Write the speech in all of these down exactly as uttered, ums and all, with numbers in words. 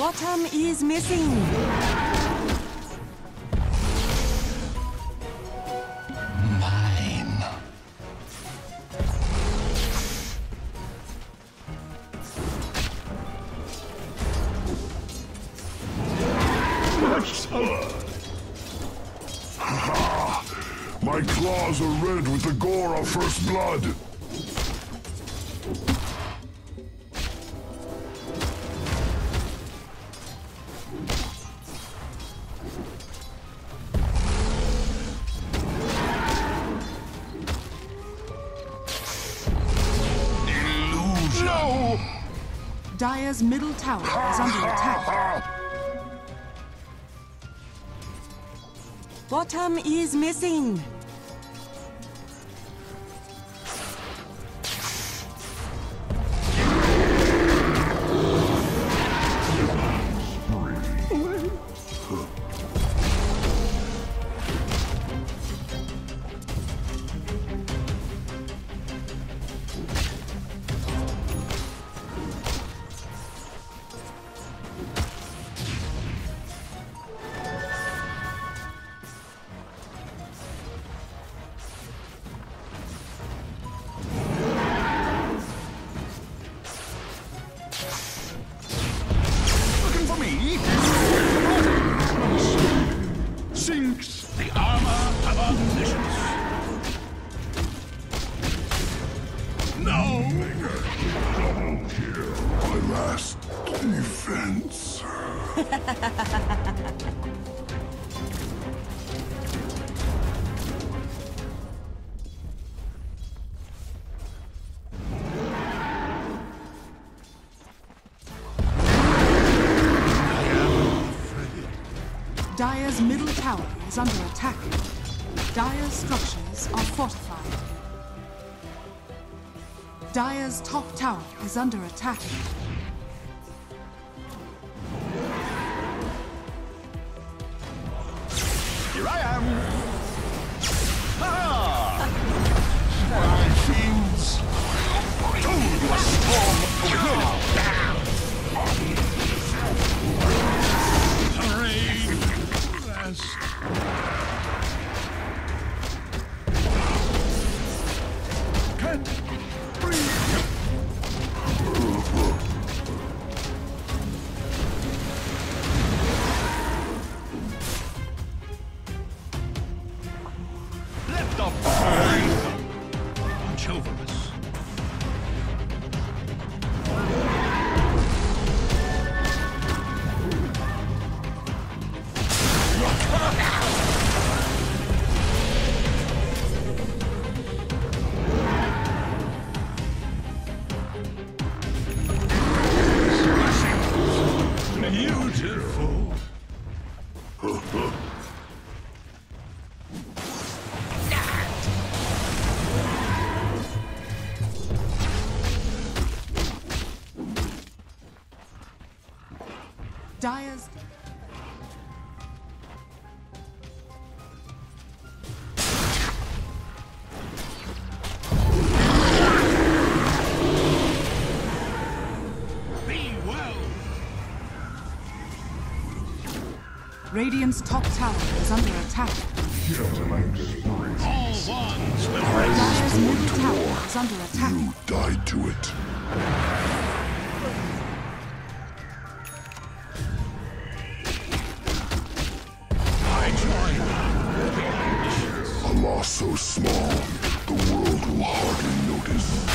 Bottom is missing. Mine. Much My claws are red with the gore of first blood. Dire's middle tower is under attack. Bottom is missing. Dire's middle tower is under attack. Dire's structures are fortified. Dire's top tower is under attack. Here I am! Ha-ha! My fiends! Told you a storm of blood! Rain! Can't breathe! Dire's Be well. Radiant's top tower is under attack. All wands will raise. Dire's middle tower is under attack. You die to it. So small, the world will hardly notice.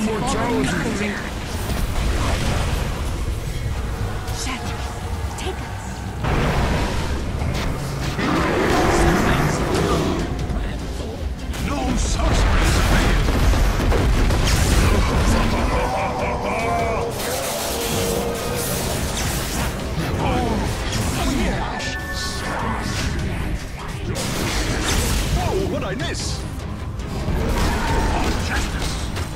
Immortality! Shadow, take us! No such thing! What I miss?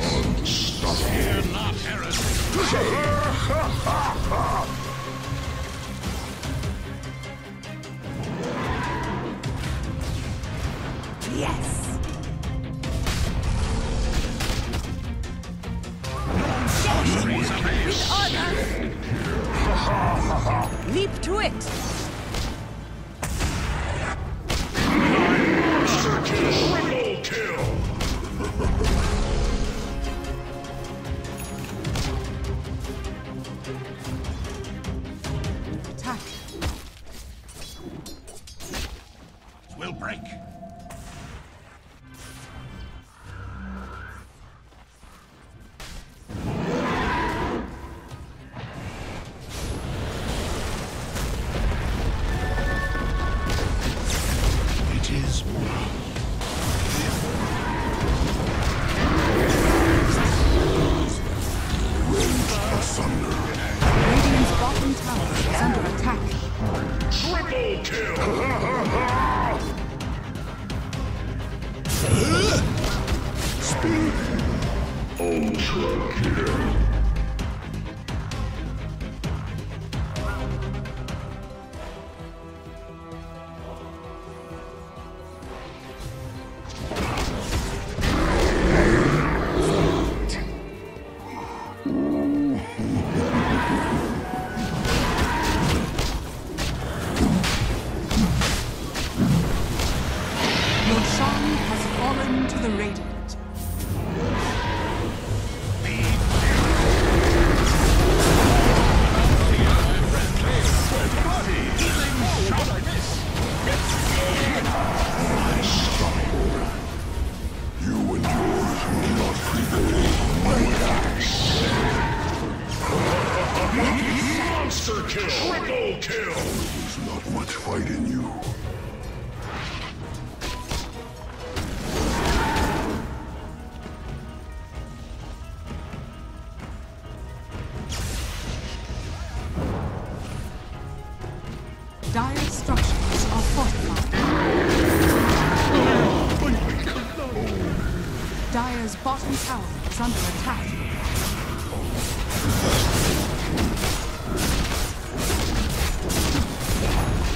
On justice. Fear not, Harry. honor! Leap to it!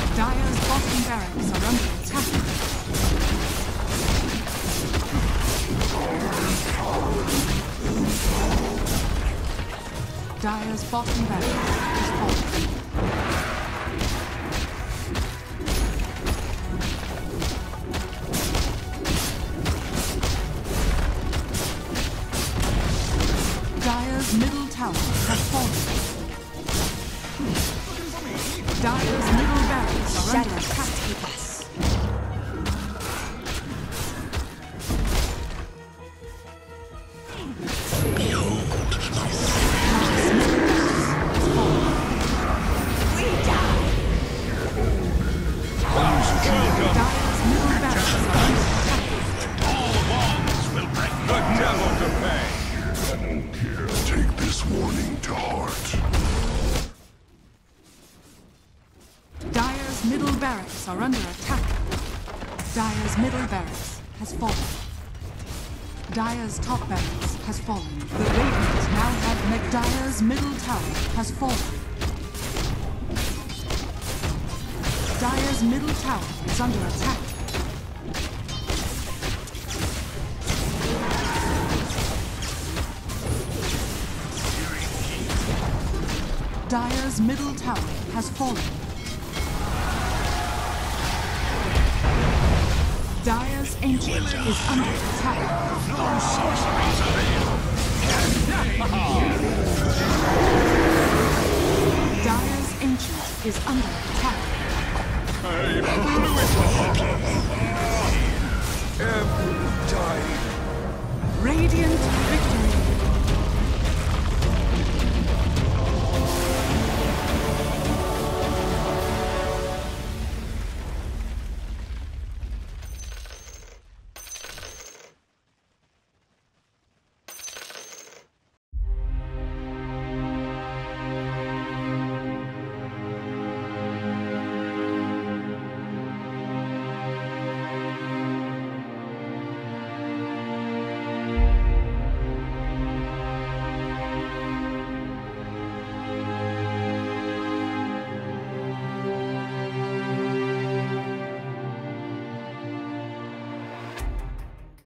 Dire's bottom barracks is falling. Dire's middle tower has fallen. Dire's middle barracks are under attack. Dire's top barracks has fallen. The Radiant now have met. Dire's middle tower has fallen. Dire's middle tower is under attack. Dire's middle tower has fallen. Dire's ancient is under attack. No sorceries avail! Dire's ancient is under attack. I blew it up! Every time. Radiant